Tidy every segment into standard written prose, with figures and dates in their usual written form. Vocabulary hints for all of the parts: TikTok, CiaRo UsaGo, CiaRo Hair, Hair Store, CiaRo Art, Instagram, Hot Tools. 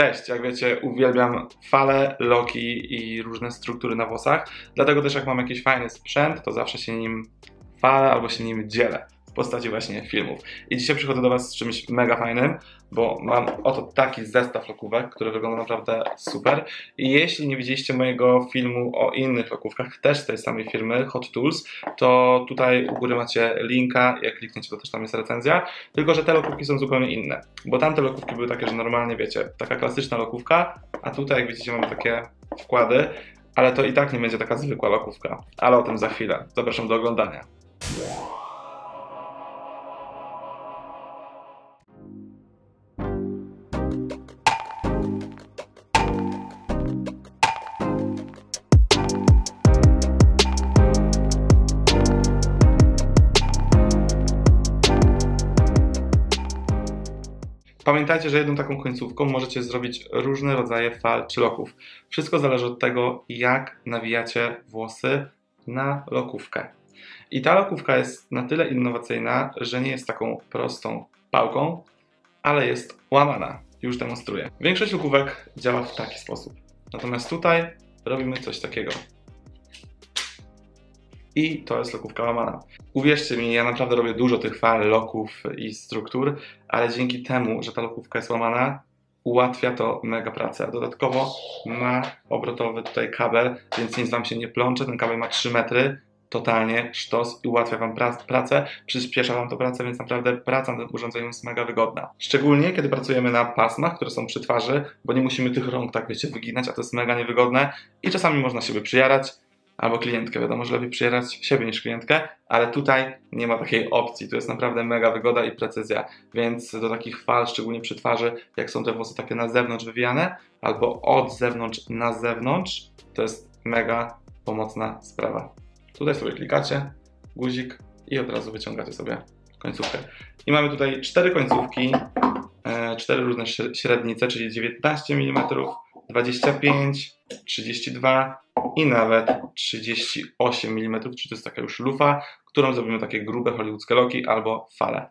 Cześć, jak wiecie, uwielbiam fale, loki i różne struktury na włosach, dlatego też jak mam jakiś fajny sprzęt, to zawsze się nim chwalę albo się nim dzielę w postaci właśnie filmów. I dzisiaj przychodzę do Was z czymś mega fajnym, bo mam oto taki zestaw lokówek, który wygląda naprawdę super. I jeśli nie widzieliście mojego filmu o innych lokówkach, też z tej samej firmy, Hot Tools, to tutaj u góry macie linka, jak klikniecie, to też tam jest recenzja. Tylko że te lokówki są zupełnie inne, bo tamte lokówki były takie, że normalnie wiecie, taka klasyczna lokówka, a tutaj jak widzicie mamy takie wkłady, ale to i tak nie będzie taka zwykła lokówka, ale o tym za chwilę. Zapraszam do oglądania. Pamiętajcie, że jedną taką końcówką możecie zrobić różne rodzaje fal czy loków. Wszystko zależy od tego, jak nawijacie włosy na lokówkę. I ta lokówka jest na tyle innowacyjna, że nie jest taką prostą pałką, ale jest łamana. Już demonstruję. Większość lokówek działa w taki sposób. Natomiast tutaj robimy coś takiego. I to jest lokówka łamana. Uwierzcie mi, ja naprawdę robię dużo tych fal, loków i struktur, ale dzięki temu, że ta lokówka jest łamana, ułatwia to mega pracę. Dodatkowo ma obrotowy tutaj kabel, więc nic Wam się nie plącze. Ten kabel ma 3 metry, totalnie sztos i ułatwia Wam pracę, przyspiesza Wam to pracę, więc naprawdę praca nad tym urządzeniem jest mega wygodna. Szczególnie, kiedy pracujemy na pasmach, które są przy twarzy, bo nie musimy tych rąk tak, wiecie, wyginać, a to jest mega niewygodne i czasami można siebie przyjarać. Albo klientkę, wiadomo, że lepiej przyjarać siebie niż klientkę, ale tutaj nie ma takiej opcji. Tu jest naprawdę mega wygoda i precyzja, więc do takich fal, szczególnie przy twarzy, jak są te włosy takie na zewnątrz wywijane, albo od zewnątrz na zewnątrz, to jest mega pomocna sprawa. Tutaj sobie klikacie, guzik i od razu wyciągacie sobie końcówkę. I mamy tutaj 4 końcówki, 4 różne średnice, czyli 19 mm, 25, 32 i nawet 38 mm, czyli to jest taka już lufa, którą zrobimy takie grube hollywoodzkie loki albo fale.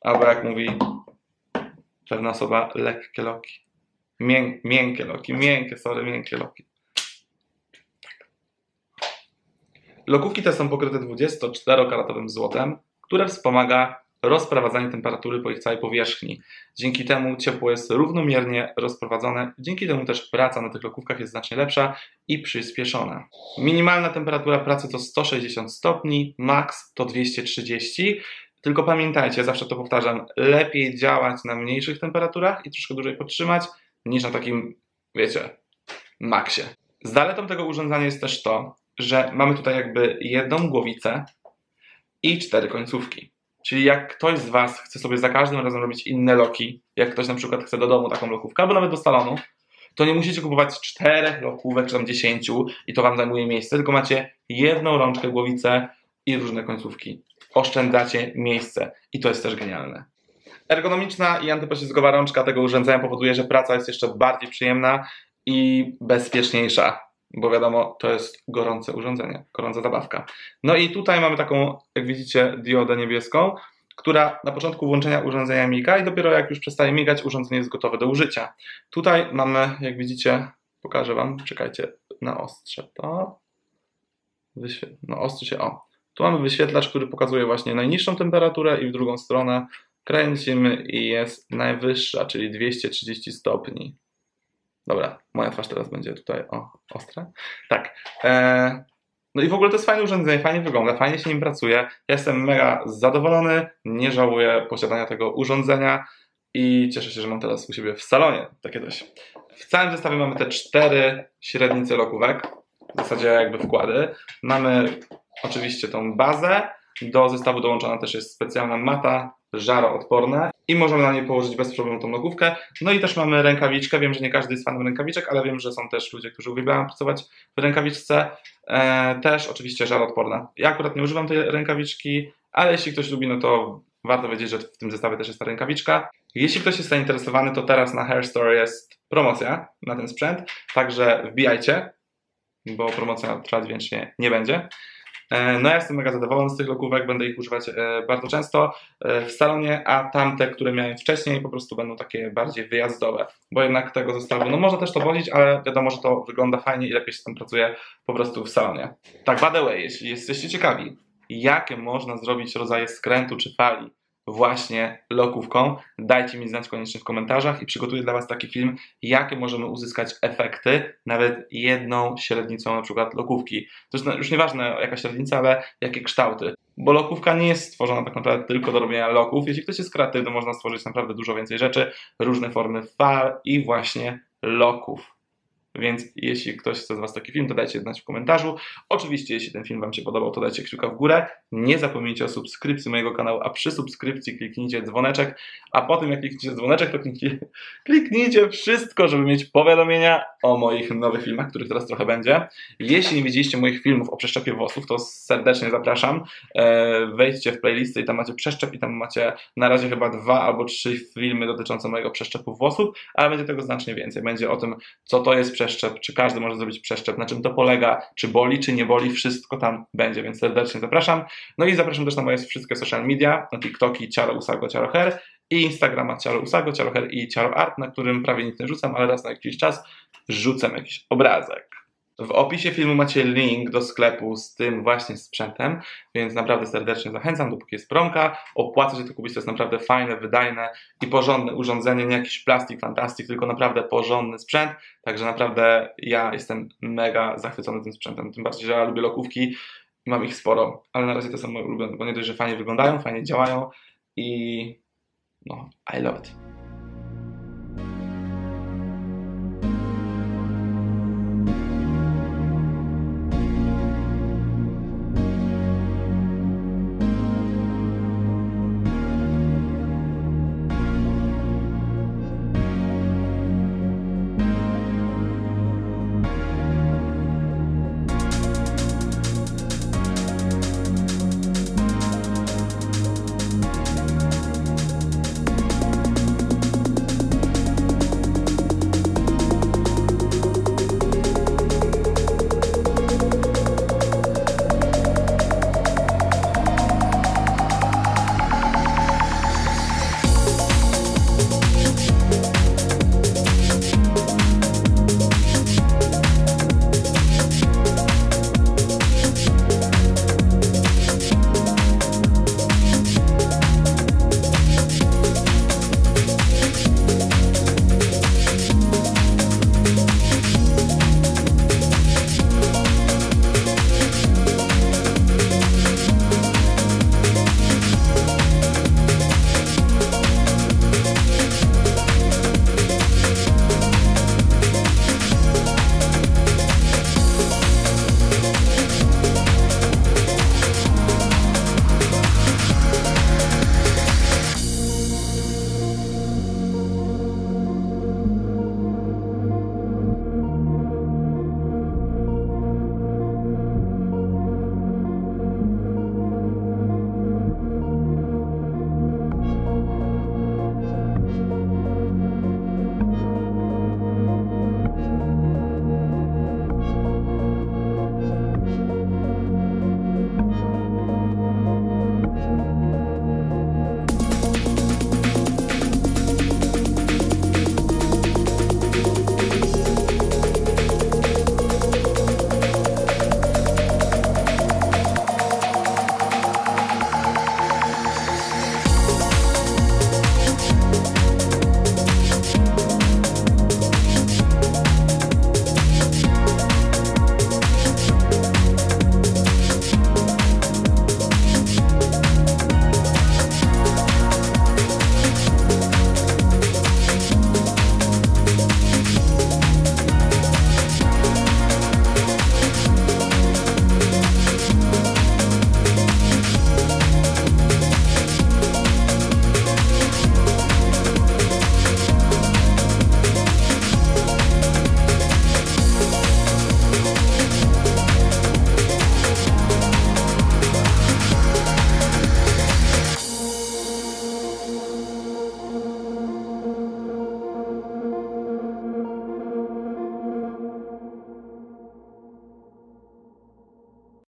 Albo jak mówi pewna osoba, lekkie loki. Miękkie loki, miękkie loki. Lokówki te są pokryte 24-karatowym złotem, które wspomaga rozprowadzanie temperatury po ich całej powierzchni. Dzięki temu ciepło jest równomiernie rozprowadzone, dzięki temu też praca na tych lokówkach jest znacznie lepsza i przyspieszona. Minimalna temperatura pracy to 160 stopni, max to 230. Tylko pamiętajcie, zawsze to powtarzam, lepiej działać na mniejszych temperaturach i troszkę dłużej podtrzymać niż na takim, wiecie, maksie. Zaletą tego urządzenia jest też to, że mamy tutaj jakby jedną głowicę i 4 końcówki. Czyli jak ktoś z Was chce sobie za każdym razem robić inne loki, jak ktoś na przykład chce do domu taką lokówkę, albo nawet do salonu, to nie musicie kupować 4 lokówek, czy tam 10 i to Wam zajmuje miejsce, tylko macie jedną rączkę, głowicę i różne końcówki. Oszczędzacie miejsce i to jest też genialne. Ergonomiczna i antypoślizgowa rączka tego urządzenia powoduje, że praca jest jeszcze bardziej przyjemna i bezpieczniejsza. Bo wiadomo, to jest gorące urządzenie, gorąca zabawka. No i tutaj mamy taką, jak widzicie, diodę niebieską, która na początku włączenia urządzenia miga i dopiero jak już przestaje migać, urządzenie jest gotowe do użycia. Tutaj mamy, jak widzicie, pokażę Wam, czekajcie, na ostrze to. No ostrzy się, o. Tu mamy wyświetlacz, który pokazuje właśnie najniższą temperaturę i w drugą stronę kręcimy i jest najwyższa, czyli 230 stopni. Dobra, moja twarz teraz będzie tutaj, o, ostra. Tak. No i w ogóle to jest fajne urządzenie, fajnie wygląda, fajnie się nim pracuje. Ja jestem mega zadowolony, nie żałuję posiadania tego urządzenia i cieszę się, że mam teraz u siebie w salonie takie coś. W całym zestawie mamy te 4 średnice lokówek, w zasadzie jakby wkłady. Mamy oczywiście tą bazę, do zestawu dołączona też jest specjalna mata żaroodporna i możemy na niej położyć bez problemu tą lokówkę. No i też mamy rękawiczkę, wiem, że nie każdy jest fanem rękawiczek, ale wiem, że są też ludzie, którzy uwielbiają pracować w rękawiczce. Też oczywiście żaroodporna. Ja akurat nie używam tej rękawiczki, ale jeśli ktoś lubi, no to warto wiedzieć, że w tym zestawie też jest ta rękawiczka. Jeśli ktoś jest zainteresowany, to teraz na Hair Store jest promocja na ten sprzęt, także wbijajcie, bo promocja trwać wiecznie nie będzie. No ja jestem mega zadowolony z tych lokówek, będę ich używać bardzo często w salonie, a tamte, które miałem wcześniej, po prostu będą takie bardziej wyjazdowe, bo jednak tego zestawu, no można też to wozić, ale wiadomo, że to wygląda fajnie i lepiej się tam pracuje po prostu w salonie. Tak, by the way, jeśli jesteście ciekawi, jakie można zrobić rodzaje skrętu czy fali właśnie lokówką, dajcie mi znać koniecznie w komentarzach i przygotuję dla was taki film, jakie możemy uzyskać efekty nawet jedną średnicą na przykład lokówki. To jest już nieważne jaka średnica, ale jakie kształty. Bo lokówka nie jest stworzona tak naprawdę tylko do robienia loków. Jeśli ktoś jest kreatywny, to można stworzyć naprawdę dużo więcej rzeczy, różne formy fal i właśnie loków. Więc jeśli ktoś chce z was taki film, to dajcie znać w komentarzu. Oczywiście, jeśli ten film wam się podobał, to dajcie kciuka w górę. Nie zapomnijcie o subskrypcji mojego kanału, a przy subskrypcji kliknijcie dzwoneczek, a po tym jak kliknijcie dzwoneczek, to kliknijcie wszystko, żeby mieć powiadomienia o moich nowych filmach, których teraz trochę będzie. Jeśli nie widzieliście moich filmów o przeszczepie włosów, to serdecznie zapraszam. Wejdźcie w playlistę i tam macie przeszczep i tam macie na razie chyba 2 albo 3 filmy dotyczące mojego przeszczepu włosów, ale będzie tego znacznie więcej. Będzie o tym, co to jest przeszczep, czy każdy może zrobić przeszczep, na czym to polega, czy boli, czy nie boli, wszystko tam będzie, więc serdecznie zapraszam. No i zapraszam też na moje wszystkie social media, na TikToki CiaRo UsaGo, CiaRo Hair i Instagrama CiaRo UsaGo, CiaRo Hair i CiaRo Art, na którym prawie nic nie rzucam, ale raz na jakiś czas rzucam jakiś obrazek. W opisie filmu macie link do sklepu z tym właśnie sprzętem, więc naprawdę serdecznie zachęcam, dopóki jest promka. Opłaca się to kupić, to jest naprawdę fajne, wydajne i porządne urządzenie, nie jakiś plastik, fantastik, tylko naprawdę porządny sprzęt. Także naprawdę ja jestem mega zachwycony tym sprzętem, tym bardziej, że ja lubię lokówki i mam ich sporo, ale na razie to są moje ulubione, bo nie dość, że fajnie wyglądają, fajnie działają i no, I love it.